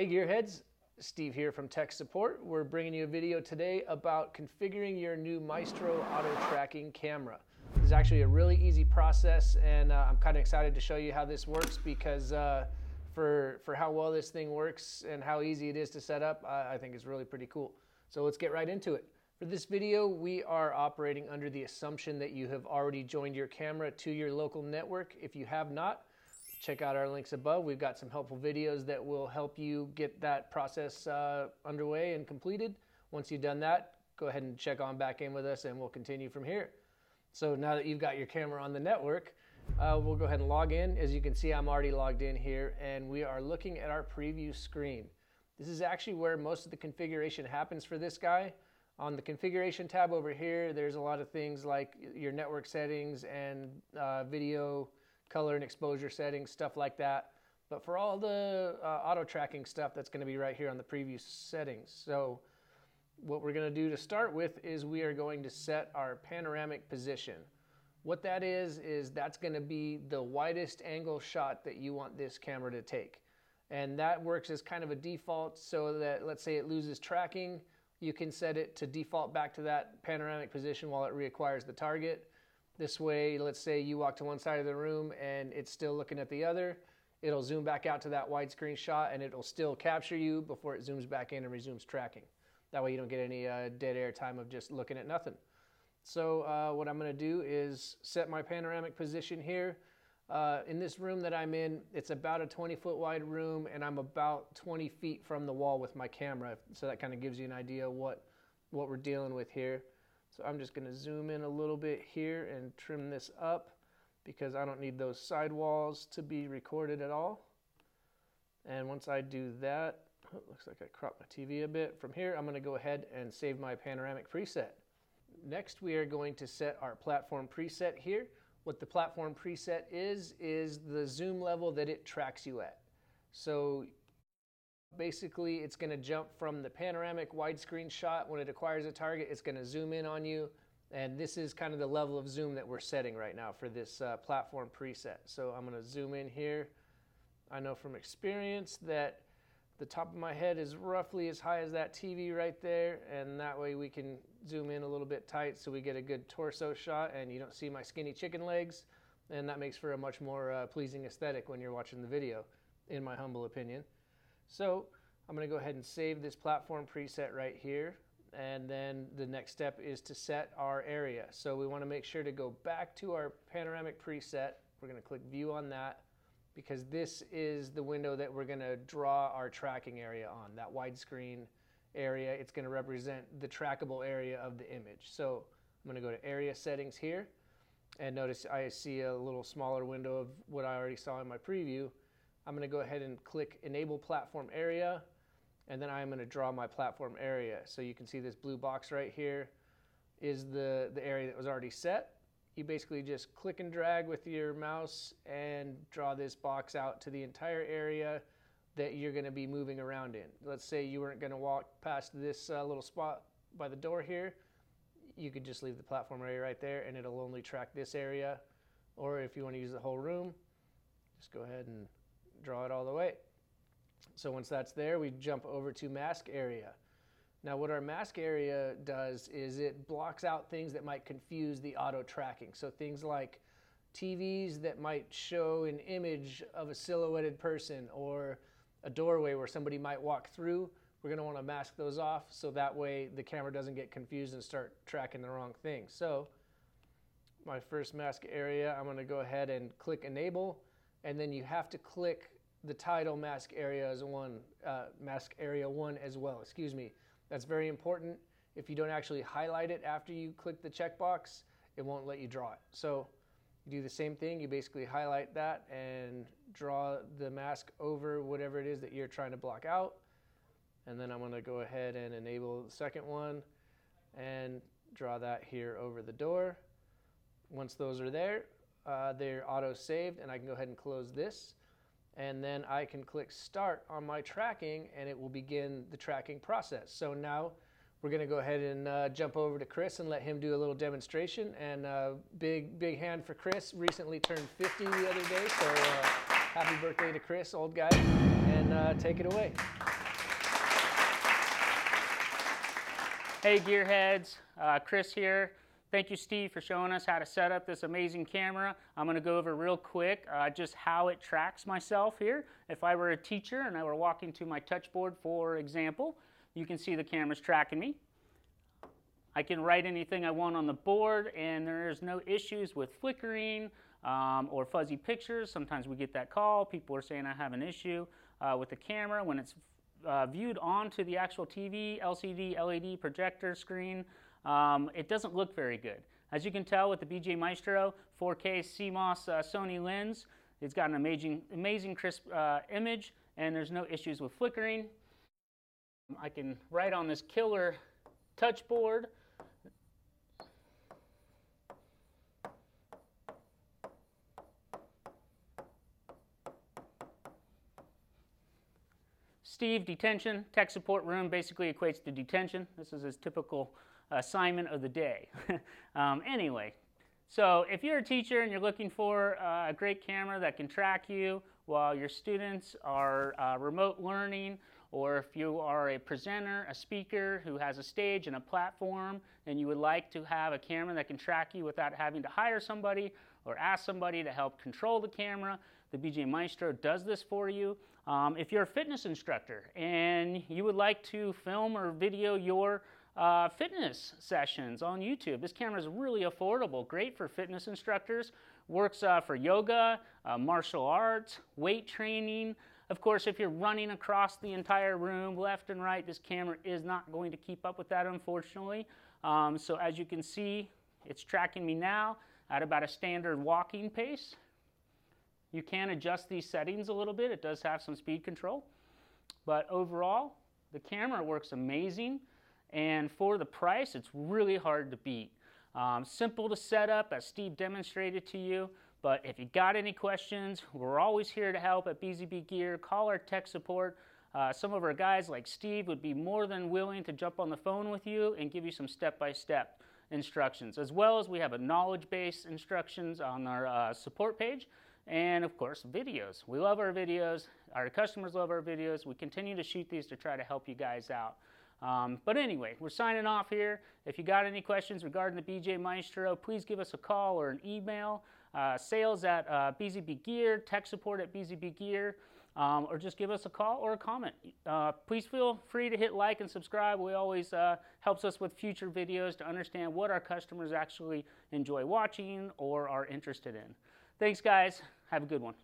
Hey Gearheads, Steve here from Tech Support. We're bringing you a video today about configuring your new Maestro Auto Tracking camera. This is actually a really easy process, and I'm kind of excited to show you how this works because for how well this thing works and how easy it is to set up, I think it's really pretty cool. So let's get right into it. For this video, we are operating under the assumption that you have already joined your camera to your local network. If you have not, check out our links above. We've got some helpful videos that will help you get that process underway and completed. Once you've done that, go ahead and check on back in with us and we'll continue from here. So now that you've got your camera on the network, we'll go ahead and log in. As you can see, I'm already logged in here and we are looking at our preview screen. This is actually where most of the configuration happens for this guy. On the configuration tab over here, there's a lot of things like your network settings and video, color and exposure settings, stuff like that. But for all the auto tracking stuff, that's going to be right here on the preview settings. So what we're going to do to start with is we are going to set our panoramic position. What that is that's going to be the widest angle shot that you want this camera to take. And that works as kind of a default so that, let's say it loses tracking, you can set it to default back to that panoramic position while it reacquires the target. This way, let's say you walk to one side of the room and it's still looking at the other, it'll zoom back out to that widescreen shot and it'll still capture you before it zooms back in and resumes tracking. That way you don't get any dead air time of just looking at nothing. So what I'm going to do is set my panoramic position here. In this room that I'm in, it's about a 20-foot wide room and I'm about 20 feet from the wall with my camera. So that kind of gives you an idea what we're dealing with here. So I'm just going to zoom in a little bit here and trim this up because I don't need those sidewalls to be recorded at all. And once I do that, oh, it looks like I cropped my TV a bit. From here, I'm going to go ahead and save my panoramic preset. Next, we are going to set our platform preset here. What the platform preset is the zoom level that it tracks you at. So basically, it's going to jump from the panoramic widescreen shot. When it acquires a target, it's going to zoom in on you. And this is kind of the level of zoom that we're setting right now for this platform preset. So I'm going to zoom in here. I know from experience that the top of my head is roughly as high as that TV right there. And that way we can zoom in a little bit tight so we get a good torso shot and you don't see my skinny chicken legs. And that makes for a much more pleasing aesthetic when you're watching the video, in my humble opinion. So I'm going to go ahead and save this platform preset right here, and then the next step is to set our area. So we want to make sure to go back to our panoramic preset. We're going to click view on that because this is the window that we're going to draw our tracking area on, that widescreen area. It's going to represent the trackable area of the image. So I'm going to go to area settings here, and notice I see a little smaller window of what I already saw in my preview. I'm going to go ahead and click enable platform area, and then I'm going to draw my platform area. So you can see this blue box right here is the area that was already set. You basically just click and drag with your mouse and draw this box out to the entire area that you're going to be moving around in. Let's say you weren't going to walk past this little spot by the door here. You could just leave the platform area right there and it'll only track this area. Or if you want to use the whole room, just go ahead and draw it all the way. So once that's there, we jump over to mask area. Now what our mask area does is it blocks out things that might confuse the auto tracking. So things like TVs that might show an image of a silhouetted person or a doorway where somebody might walk through. We're going to want to mask those off so that way the camera doesn't get confused and start tracking the wrong thing. So my first mask area, I'm going to go ahead and click enable. And then you have to click the title mask area as one, mask area one as well, excuse me. That's very important. If you don't actually highlight it after you click the checkbox, it won't let you draw it. So you do the same thing, you basically highlight that and draw the mask over whatever it is that you're trying to block out. And then I'm gonna go ahead and enable the second one and draw that here over the door. Once those are there, they're auto-saved, and I can go ahead and close this, and then I can click start on my tracking and it will begin the tracking process. So now we're going to go ahead and jump over to Chris and let him do a little demonstration. And big hand for Chris. Recently turned 50 the other day, so happy birthday to Chris, old guy. And take it away. Hey Gearheads, Chris here. Thank you, Steve, for showing us how to set up this amazing camera. I'm going to go over real quick just how it tracks myself here. If I were a teacher and I were walking to my touch board, for example, you can see the camera's tracking me. I can write anything I want on the board, and there's no issues with flickering or fuzzy pictures. Sometimes we get that call. People are saying I have an issue with the camera when it's viewed onto the actual TV, LCD, LED projector screen. It doesn't look very good. As you can tell with the BZB Maestro 4K CMOS Sony lens, it's got an amazing crisp image, and there's no issues with flickering. I can write on this killer touch board. Steve, detention, tech support room basically equates to detention. This is his typical assignment of the day. Anyway, so if you're a teacher and you're looking for a great camera that can track you while your students are remote learning, or if you are a presenter, a speaker who has a stage and a platform, and you would like to have a camera that can track you without having to hire somebody or ask somebody to help control the camera, the BZB Maestro does this for you. If you're a fitness instructor and you would like to film or video your fitness sessions on YouTube. This camera is really affordable, great for fitness instructors, works for yoga, martial arts, weight training. Of course, if you're running across the entire room, left and right, this camera is not going to keep up with that, unfortunately. So as you can see, it's tracking me now at about a standard walking pace. You can adjust these settings a little bit. It does have some speed control, but overall, the camera works amazing. And for the price, it's really hard to beat. Simple to set up, as Steve demonstrated to you. But if you got any questions, we're always here to help at BZB Gear. Call our tech support. Some of our guys, like Steve, would be more than willing to jump on the phone with you and give you some step-by-step instructions. As well as we have a knowledge base instructions on our support page. And of course, videos. We love our videos. Our customers love our videos. We continue to shoot these to try to help you guys out. But anyway, we're signing off here. If you got any questions regarding the BZB Maestro, please give us a call or an email. Sales at BZB Gear, tech support at BZB Gear, or just give us a call or a comment. Please feel free to hit like and subscribe. We always helps us with future videos to understand what our customers actually enjoy watching or are interested in. Thanks, guys. Have a good one.